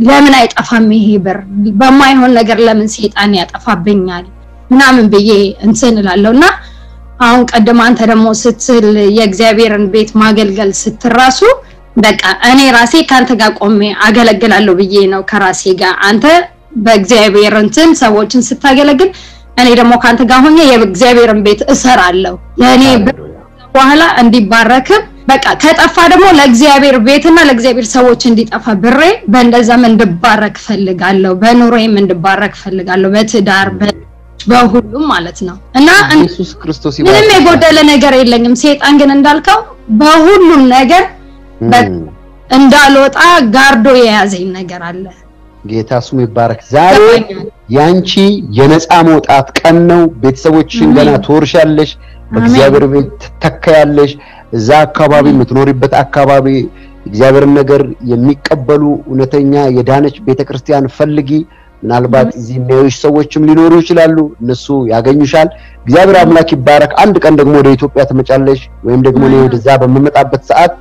ለምን አይጣፋም ይሄ ብር በማይሆን ነገር ለምን ሰይጣን ያጣፋብኛል ምናምን በየ እንሰንላለውና አሁን ቀደም አንተ ደሞ ስትል የእግዚአብሔርን ቤት ማገልገል ስትራሱ በቃ እኔ ራሴ ካንተ ጋር ቆሜ አገለግላለሁ ብዬ ነው ከራሴ ጋር አንተ በእግዚአብሔር እንትን ሰዎችን ስታገለግል እኔ ደሞ ካንተ ጋር ሆኜ የእግዚአብሔርን ቤት እሰራለሁ ያኔ በኋላ እንዲባረክም በቃ ከጠፋ ደሞ ለእግዚአብሔር ቤትና ለእግዚአብሔር ሰዎች እንዲጣፋ ብሬ በእንደዛም እንድባረክ ፈልጋለሁ በኑሮዬም እንድባረክ ፈልጋለሁ በትዳር በሁሉም ማለት ነው እና ኢየሱስ ክርስቶስ ይባላል ምንም የጎደለ ነገር የለኝም ሰይጣን ግን እንዳልከው በሁሉም ነገር እንዳልወጣ ጋርዶ የያዘኝ ነገር አለ ጌታ ስሙ ይባረክ ዛሬ ያንቺ የነጻ መውጣት ቀን ነው ቤተሰቦችን ገና ትወርሻለሽ በእግዚአብሔር ቤት ተከያለሽ እዛ አካባቢ ምትኖርበት አካባቢ እግዚአብሔር ነገር የሚቀበሉ እነተኛ የዳነች ቤተክርስቲያን ፈልጊ ምናልባት እዚህ ነውሽ ሰዎችም ሊኖሩ ይችላሉ እነሱ ያገኙሻል እግዚአብሔር አምላክ ይባረክ አንድ ቀን ደግሞ ወደ ኢትዮጵያ ተመጫለሽ ወይም ደግሞ ለወደዛ በመመጣበት ሰዓት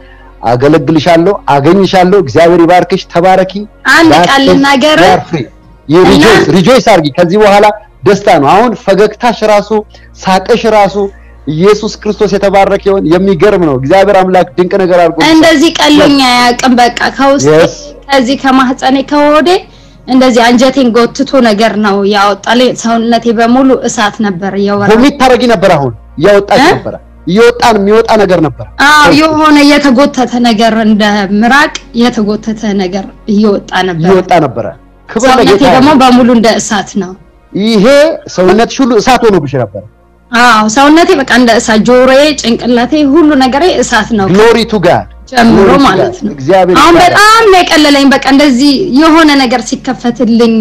አገለግልሻለሁ አገኝሻለሁ እግዚአብሔር ይባርክሽ ተባረኪ አንድ ቃል ነገር ሪጆይስ አርጊ ከዚህ በኋላ ደስታ ነው አሁን ፈገግታሽ ራሱ ሳቀሽ ራሱ ኢየሱስ ክርስቶስ የተባረከ ይሁን የሚገርም ነው እግዚአብሔር አምላክ ድንቅ ነገር አድርጎልሽ እንደዚህ ቀሎኛ ያቀም በቃ ከውስጥ ከዚህ ከማህፀኔ ከወዴ እንደዚህ አንጀቴን ጎትቶ ነገር ነው ያወጣልኝ ሰውነቴ በሙሉ እሳት ነበር ያወራ ኮሚት ታረጊ ነበር አሁን ያወጣሽ ነበር ይወጣን የሚወጣ ነገር ነበር አዎ የሆነ የተጎተተ ነገር እንደ ምራቅ የተጎተተ ነገር ይወጣ ነበር ክብር ለጌታ ደግሞ በሙሉ እንደ እሳት ነው ይሄ ሰውነትሽ ሁሉ እሳት ሆኖብሽ ነበር አዎ ሰውነቴ በቃ እንደ እሳት ጆሮዬ ጭንቅላቴ ሁሉ ነገሬ እሳት ነው glory to god ጀምሮ ማለት ነው አሁን በጣም የቀለለኝ በቃ እንደዚህ የሆነ ነገር ሲከፈትልኝ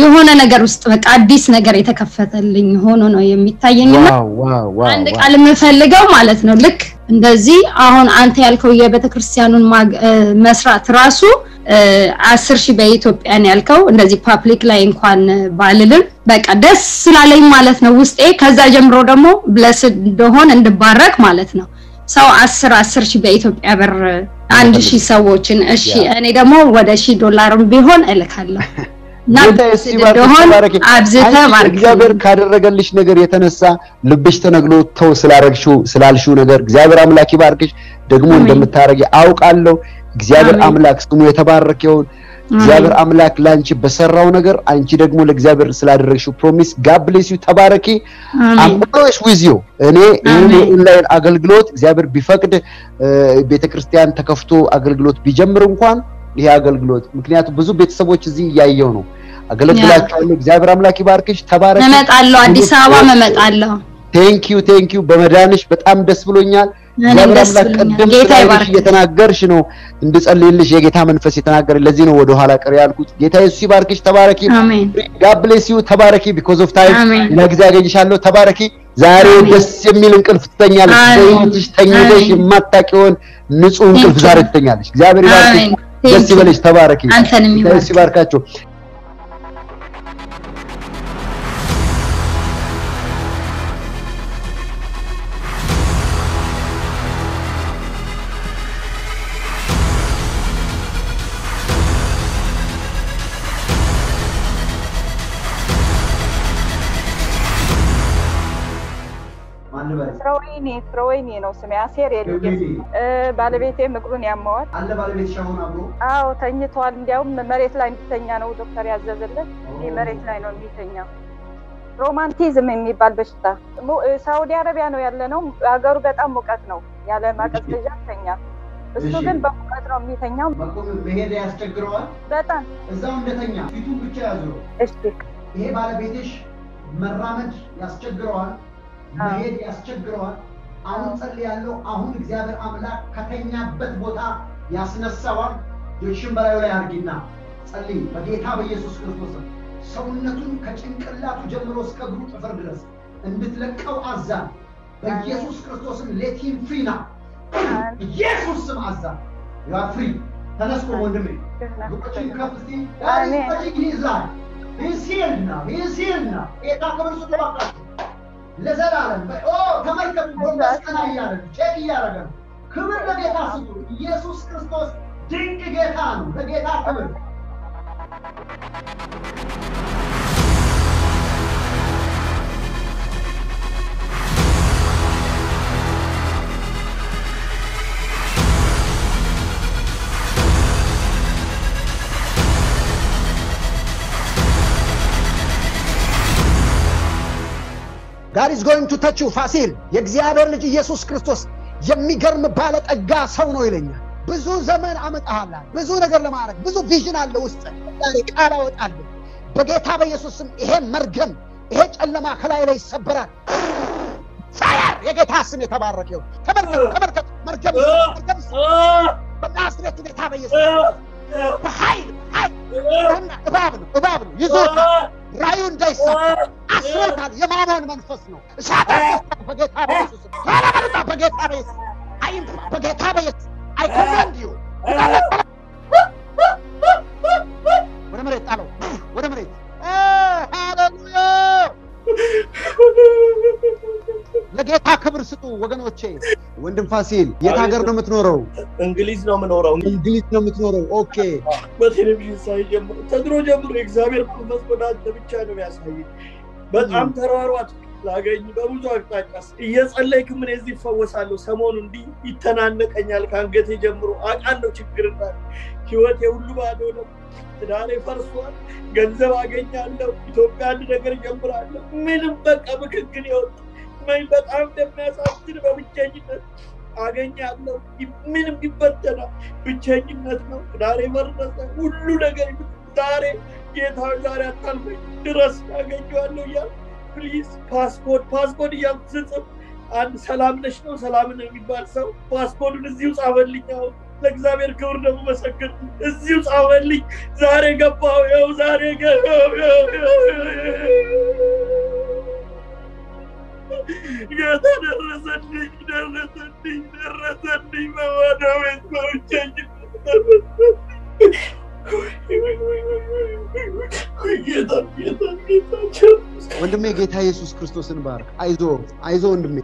የሆነ ነገር ውስጥ በቃ አዲስ ነገር የተከፈተልኝ ሆኖ ነው የሚታየኝና አንድ ቃል መፈልገው ማለት ነው ልክ እንደዚህ አሁን አንተ ያልከው የቤተክርስቲያኑን መስራት ራሱ 10000 በኢትዮጵያን ያልከው እንደዚህ ፐብሊክ ላይ እንኳን ባልልም በቃ ደስ ስላለኝ ማለት ነው ውስጤ ከዛ ጀምሮ ደግሞ blessed እንደሆን እንድባረክ ማለት ነው ሰው 10,000 በኢትዮጵያ ብር 1000 ሰዎችን እሺ እኔ ደግሞ ወደ $1,000 ቢሆን እልካለሁ ናታስ ይባርክ አብዘታ ማርክ እግዚአብሔር ካደረገልሽ ነገር የተነሳ ልብሽ ተነግሎ ተው ስላልሽው ነገር እግዚአብሔር አምላክ ይባርክሽ ደግሞ እንደምታረጊ አውቃለሁ እግዚአብሔር አምላክ ስሙ የተባረከ ይሁን እግዚአብሔር አምላክ ላንቺ በሰራው ነገር አንቺ ደግሞ ለእግዚአብሔር ስላደረግሽው ፕሮሚስ God bless you ተባረኪ አምሮሽ with you እኔ ኦንላይን አገልግሎት እግዚአብሔር ቢፈቅድ ቤተክርስቲያን ተከፍቶ አገልግሎት ቢጀምር እንኳን ይሄ አገልግሎት ምክንያቱም ብዙ ቤተሰቦች እዚህ ያያየው ነው አገልግላችኋለሁ እግዚአብሔር አምላክ ይባርክሽ ተባረኪ መጣለሁ አዲስ አበባ መጣለሁ thank you በመዳንሽ በጣም ደስ ብሎኛል ለምንስ ጌታ ይባርክ የተናገርሽ ነው እንድጸልይልሽ የጌታ መንፈስ የተናገረ ለዚህ ነው ወደ ኋላ ቀር ያልኩት ጌታ ኢየሱስ ይባርክሽ ተባረኪ God bless you ተባረኪ because of time ለግዛገኝሻለሁ ተባረኪ ዛሬ ደስ የሚል እንቅልፍ ትተኛለሽ ዘይትሽ ተኝለሽ የማታቂውን ንጹህ እንቅልፍ ዛሬ ትተኛለሽ እግዚአብሔር ይባርክሽ ደስ ይበልሽ ተባረኪ ደስ ይባርካችሁ ስትሮይኔ ነው ስሚያ ሲሪየል ባለቤቴም እግሩን ያማዋል አለ ባለቤትሽ አሁን አብሮ አዎ ተኝቷል እንዲያውም መሬት ላይ እንድተኛ ነው ዶክተር ያዘዘለት መሬት ላይ ነው የሚተኛው ሮማንቲዝም የሚባል በሽታ ሳውዲ አረቢያ ነው ያለነው አገሩ በጣም ሙቀት ነው ያለ ማቀዝቀዣ ተኛ Is that an underthanya? It would be chazo. Estic. He Balabitish, Maramet, Yastagron, Made Yastagron, Ansaliano, Ahun Xavier Amla, Catania, Bedbota, Yasina Sawa, Yoshimbara Gina, Sali, but they have Jesus Christus. So Natun Kachinkala to Generoska group of others, and Mitlakau Azza, but Jesus Christus and let him free now. Jesus, you are free. Tell us what you mean. Look at him, Captain. That is touching his life. He is here now. He is here now. Oh, come on, come on, come on, check Yaragan. Come on, get us. Jesus Christos, drink again. Get out. God is going to touch you, Fasil. Yegziador liji Jesus Christos. Yemigarm balat agas hauno ilenya. Bizu zaman amat ahla. Bizu nagar lemarak. Bizu vision allo ust. Dalik araot allo. Bageta ba Yesusum ihe margam. Ihe alla ma khala ilay sabran. Fire! Yegeta sum yetabarak yo. Tabarkat margam. Banasnet yegeta ba Yesus. Bahayl. Ubabun. Yezota. Rayun daisa. Yamaran Manfosno. Shatter I am Pagetabayas. I command you. What a minute, Allo. What a minute. Hallelujah. Legata Cabersutu, Waganoche. Windham Fasil, Yetagar no Maturo. English no Manoro. English no Maturo. Okay. But here you say, Tadroja will examine the China Vasai. But I'm what yes, I like him as if I was Allo, someone on the Itanan and Yalkan get a jamro. I know children. He was a Uluba, the Dale first one, Ganzava Ganyan, Tokan, the Gambra, made him back up a catriot. My but after mass after the baby changing it. Aganyano, if minimum Ibertana, we changing us now, Dale Varna, Ulunagan, Dare. Get her daughter and trust again to Anuya. Please, passport, young sister, and Salam National Salam and Barsa. Passport is used hourly now. Like Xavier Kurna Massacre is used hourly. Zarega Pao, Zarega. When the make it Jesus Christos in bar, I saw on the me.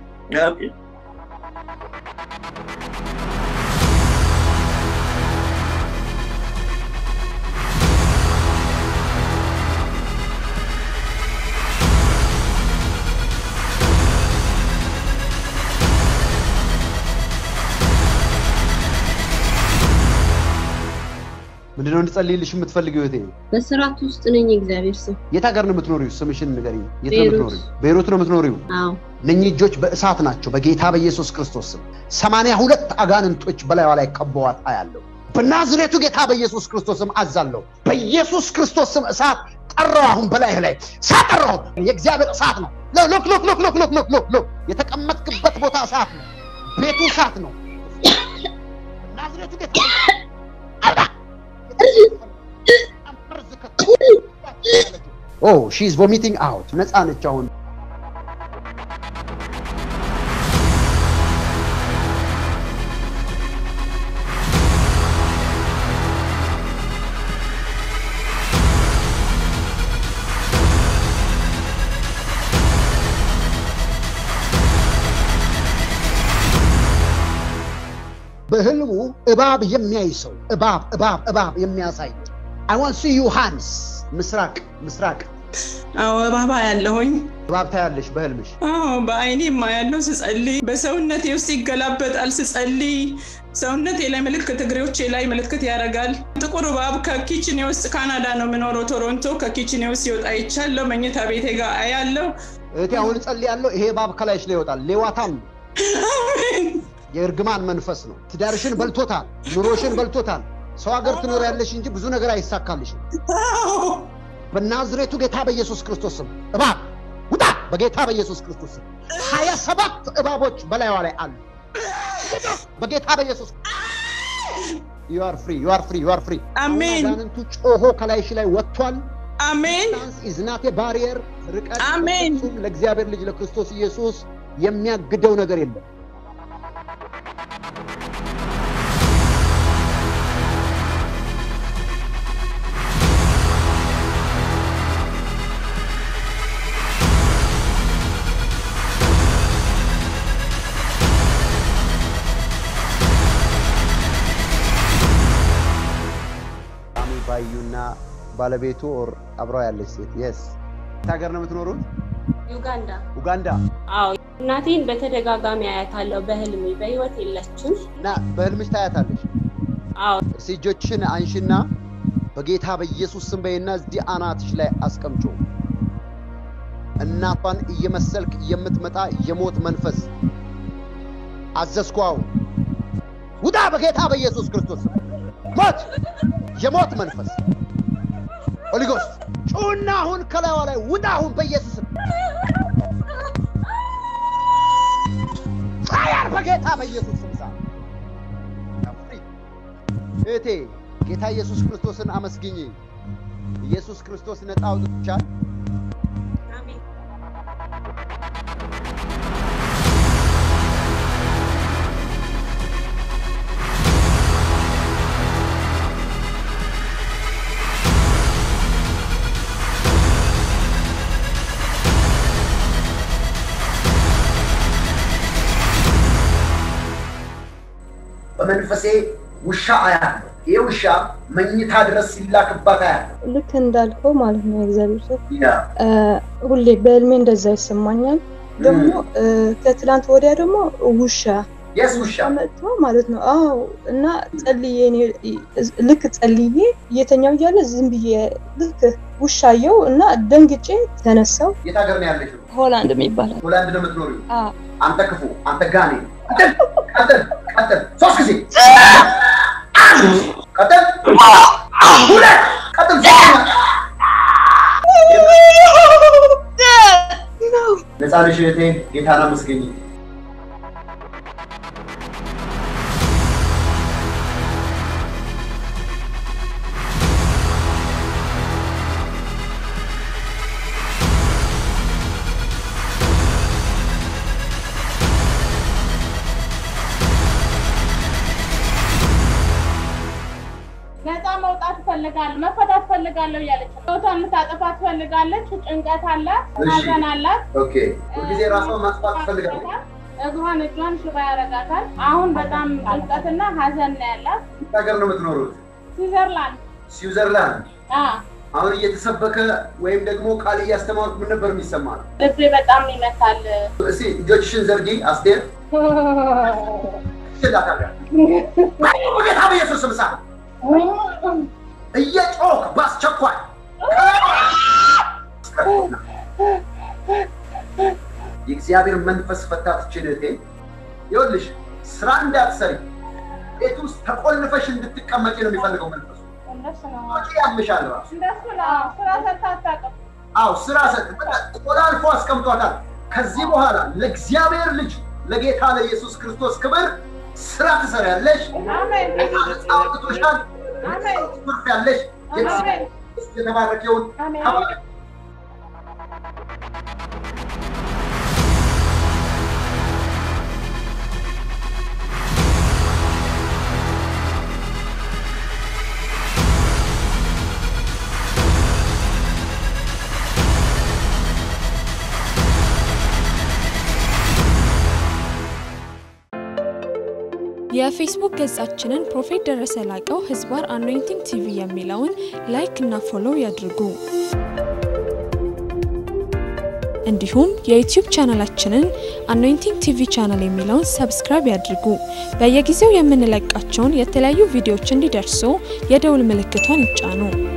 But don't tell me you must the Saratus and Yet I got no material submission. Beirut no material. Nany judge Satanacho, Bagitaba Jesus Christos. Samania Hulet Agan and Twitch Balala Cabo at Ayalo. Benazre to get Haba Jesus Christosum Azalo. By Jesus Christosum Sat Arahum Balele. Sataro, Yexabit Satano. Look. Yet I come back but what I sat. Betu Satano. Benazre to get. Oh, she's vomiting out. Let's end it, John. Behilmu abab yemyaso abab yemyasai. I want to see you hands. Misrak. Oh, Baba Alloy. Bab Talish Belmish. Oh, but I need my losses Ali. Besounat you see Galapet Alsis Ali. Sounat Elamelic Category, Lamelic Yaragal. Tokorobabka kitchen use Canada nominoro Toronto, kitchen use you I challo, Menitavitega Ayallo. It's only Allo, Hebab Kalash Leota, Lewatam. የርግማን መንፈስ ነው ትዳርሽን በልቶታል ኑሮሽን በልቶታል ሰው ሀገር ትኖር ያለሽ እንጂ ብዙ ነገር አይሳካልሽ በናዝሬቱ ጌታ በኢየሱስ ክርስቶስ ስም እባብ ውጣ በጌታ በኢየሱስ ክርስቶስ ስም 27 እባቦች በላይዋ ላይ አሉ በጌታ በኢየሱስ You are free, you are free, you are free. Amen. Amen. Distance is not a barrier. Amen. ለእግዚአብሔር ልጅ ለክርስቶስ ኢየሱስ የሚያግደው ነገር የለም. Bayuna Balabetu or Abraya Lissit, yes. Tagarnam Tunurut? Uganda. Uganda. Oh, nothing better than Gagamia at all, Behelmi, very what he left to. No, Behelmista at all. Oh, see Jochin Anshina, Bagate have a Jesus Sumbenas, the Anatchle Askam Joe. And Napan Yemaselk Yemetmata Yemot Manfas as the squaw. Would I Bagate have a Jesus Christus? What? የሞት መንፈስ ኦሊጎስ ጮናሁን ከላዋ ላይ ውጣሁን በኢየሱስ ፋየር በጌታ በኢየሱስ ስም እቴ ጌታ ኢየሱስ ክርስቶስን አመስግኚ ኢየሱስ ክርስቶስ ነጣው ብቻ منفسي وشاعر يوشا من يتدرس لك بقى لك اندالكو مالك ما يغزالوسو قولي بالمين ده زي سمانيان دمو كتلانت وريا دمو وشا يس وشا مالتنا انا تقلييني لك تقلييني يتنيو يالا زنبيه لك وشا يو انا دنجيتي تنسو يتاغرني عليك هولاند ميبال هولاند ده متنوري انت كفو انت غاني قتل صوص كذي قتل هلا قتل زمان نزار شريتين يتحنا مسكيني መፈታት ፈልጋለሁ ያለች ቶታል መታጠፋት ፈልጋለች ጭንቀት አላት ሀዘን አላት ኦኬ ወዲዜ ራስዋ ማጥፋት ፈልጋለች እግሯን እጇን ሽባ ያረጋታል አሁን በጣም ጭንቀትና ሀዘን ላይ ያላት ታገር ነው የምትኖሩት ስዊዘርላንድ አሁን እየተሰበከ ወይም ደግሞ ቃል እያስተማሩት ምን ነበር የሚሰማው ልቤ በጣም ይመታል እሺ እጆችሽን ዘርጊ አስቴር ተዳዳዳ ወገ ታበየ ፍስምሳ እየጮክ ባስቸኳይ የእግዚአብሔር መንፈስ ፈታት ችለቴ ይወልሽ ስራ እንዳትሰሪ ቤት ውስጥ ተቆልፈሽ እንድትቀመጪ ነው የሚፈልገው መንፈስ ወጪ ያምሻል ራስ እንደሱና ስራ ተታጣቀው አው ስራ ተቆላልፎ አስቀምጧታል ከዚህ በኋላ ለእግዚአብሔር ልጅ ለጌታ ለኢየሱስ ክርስቶስ ክብር ስራ ትሰሪያለሽ አሜን አውጥቶሻል አሜን ፍርፋለሽ አሜን ተባረከው አሜን Ya Facebook ገጻችንን ፕሮፌት ደረሰ ላቀው ህዝባር anointing TV የሚለውን ላይክ እና ፎሎ ያድርጉ። እንዲሁም የዩቲዩብ ቻናላችንን anointing TV ቻናል የሚለውን ሰብስክራይብ ያድርጉ። በየጊዜው የምንለቃቸውን የተለያዩ ቪዲዮዎች እንዲደርሱ የደውል ምልክቱን ይጫኑ።